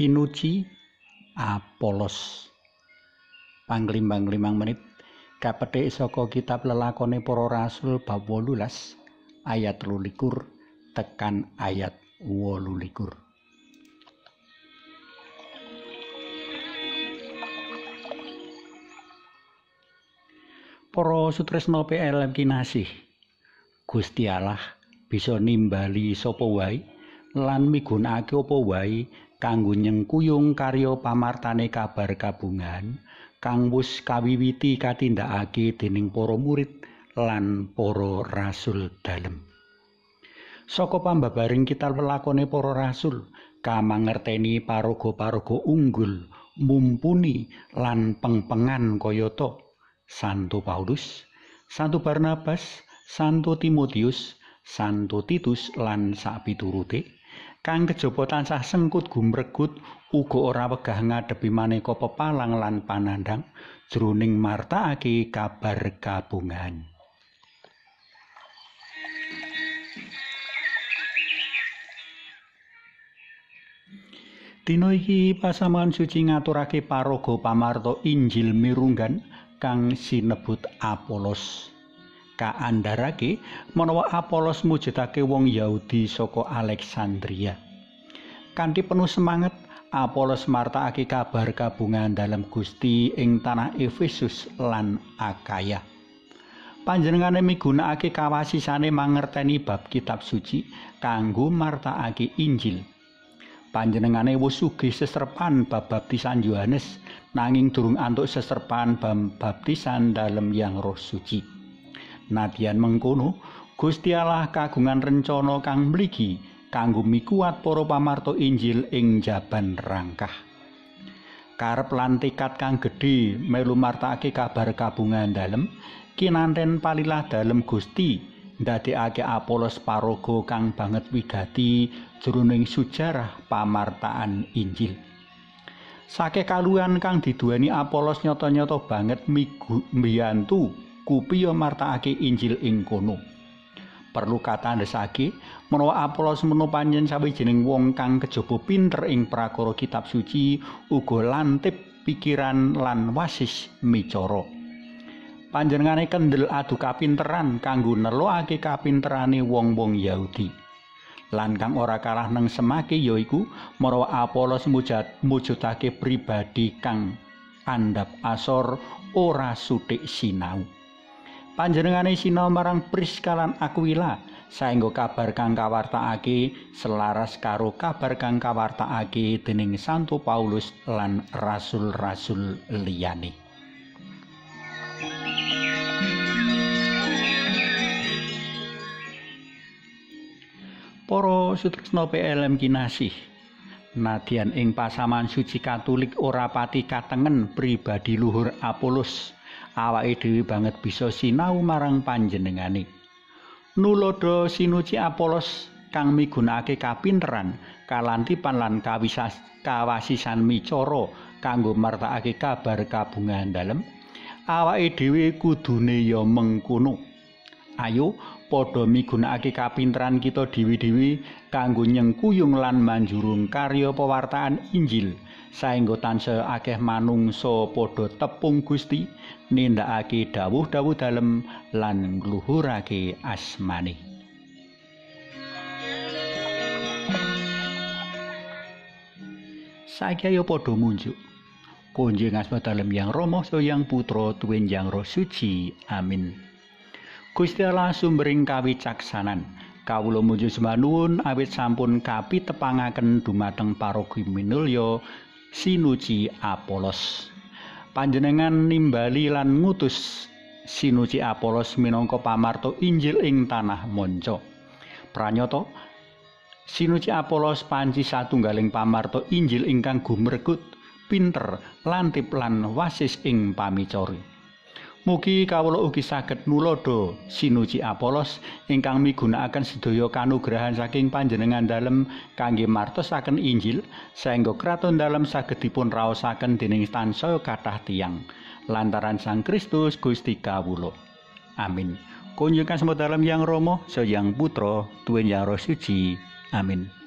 sinuci Apolos. Panglimang limang menit kapete saka kitab Lelakone Para Rasul bab 18 ayat 23 tekan ayat 28. Para sutresna PLM kinasih, Gusti Allah bisa nimbali sapa wae lan migunakake apa wae kanggo nyengkuyung karya pamartane kabar kabungan kang wis kawiwiti katindakake dening para murid lan para rasul dalem. Saka pambabaring kitab Lelakone Para Rasul kamangerteni paraga-paraga unggul mumpuni lan pengpengan kayata Santo Paulus, Santo Barnabas, Santo Timotius, Santo Titus lan sapiturute kang kejaba tansah sengkut gumregut uga ora wegah ngadepi maneka pepalang lan panandhang jroning martakake kabar kabungan. Dina iki pasaman suci ngaturake paraga pamarta Injil mirunggan kang sinebut Apolos. Kaandharake menawa Apolos mujudake wong Yahudi saka Alexandria. Kanthi penuh semangat Apolos martakake kabar kabungan dalam Gusti ing tanah Efesus lan Akaya. Panjenengane migunakake kawasisane mangerteni bab kitab suci kanggo martakake Injil. Panjenengane wis sugih seserpan bab baptisan Yohanes nanging durung antuk seserpan bab baptisan dalem yang Roh Suci. Nadyan mengkono, Gusti Allah kagungan rencana kang mligi kanggo mikuwat para pamarta Injil ing jaban rangkah. Karep lan tekad kang gedhe melu martakake kabar kabungan dalem kinanten palilah dalem Gusti ndadekake Apolos paraga kang banget wigati jroning sujarah pamartaan Injil. Sake kaluwihan kang diduweni Apolos nyata-nyata banget mbiyantu kupiya martakake Injil ing kono. Perlu katandhasake menawa Apolos menapa panjenengan sawijining wong kang kejaba pinter ing prakara kitab suci, uga lantip pikiran lan wasis micara. Panjenengane kendel adu kapinteran kanggo nelokake kapinterane wong-wong Yahudi. Lan kang ora kalah neng semake yaiku menawa Apolos mujudake pribadi kang andhap asor ora sithik sinau. Panjenengane sinau marang Priskalan Aquila saenggo kabar kang kawartakake selaras karo kabar kang kawartakake dening Santo Paulus lan rasul-rasul liyane. Para sutresna PLM kinasih, nadyan ing pasaman suci Katolik ora pati katengen pribadi luhur Apolos, awake dhewe banget bisa sinau marang panjenengane. Nuladha sinuci Apolos kang migunakake kapinteran, kalantipan lan kawasisan micara kanggo martakake kabar kabungan dalem, awake dhewe kudune ya mengkono. Ayo padha migunakake kapinteran kita dhewe-dhewe kanggo nyengkuyung lan manjurung karya pawartaan Injil saenggo tansah akeh manungsa padha tepung Gusti nindakake dawuh-dawuh dalem lan ngluhurake asmane. Saiki ayo padha munjuk konjeng asma dalem yang Rama yang Putra tuwin yang Roh Suci. Amin. Gusti Allah sumbering kawicaksanan, kawula muji sumanuwun awit sampun kapitepangaken dumateng paraga minulya sinuci Apolos. Panjenengan nimbali lan ngutus sinuci Apolos minangka pamarta Injil ing tanah manca. Pranyata, sinuci Apolos panci satunggaling pamarta Injil ingkang gumregut, pinter, lantip lan wasis ing pamicara. Mugi kawula ugi saged nuladha sinuci Apolos ingkang migunakaken sedaya kanugrahan saking panjenengan dalem kangge martosaken Injil saengga kraton dalem saged dipun raosaken dening tansaya kathah tiyang lantaran Sang Kristus Gusti kawula. Amin. Kunjung kasmod dalem yang Rama, so yang Putra, tuwin yang Roh Suci. Amin.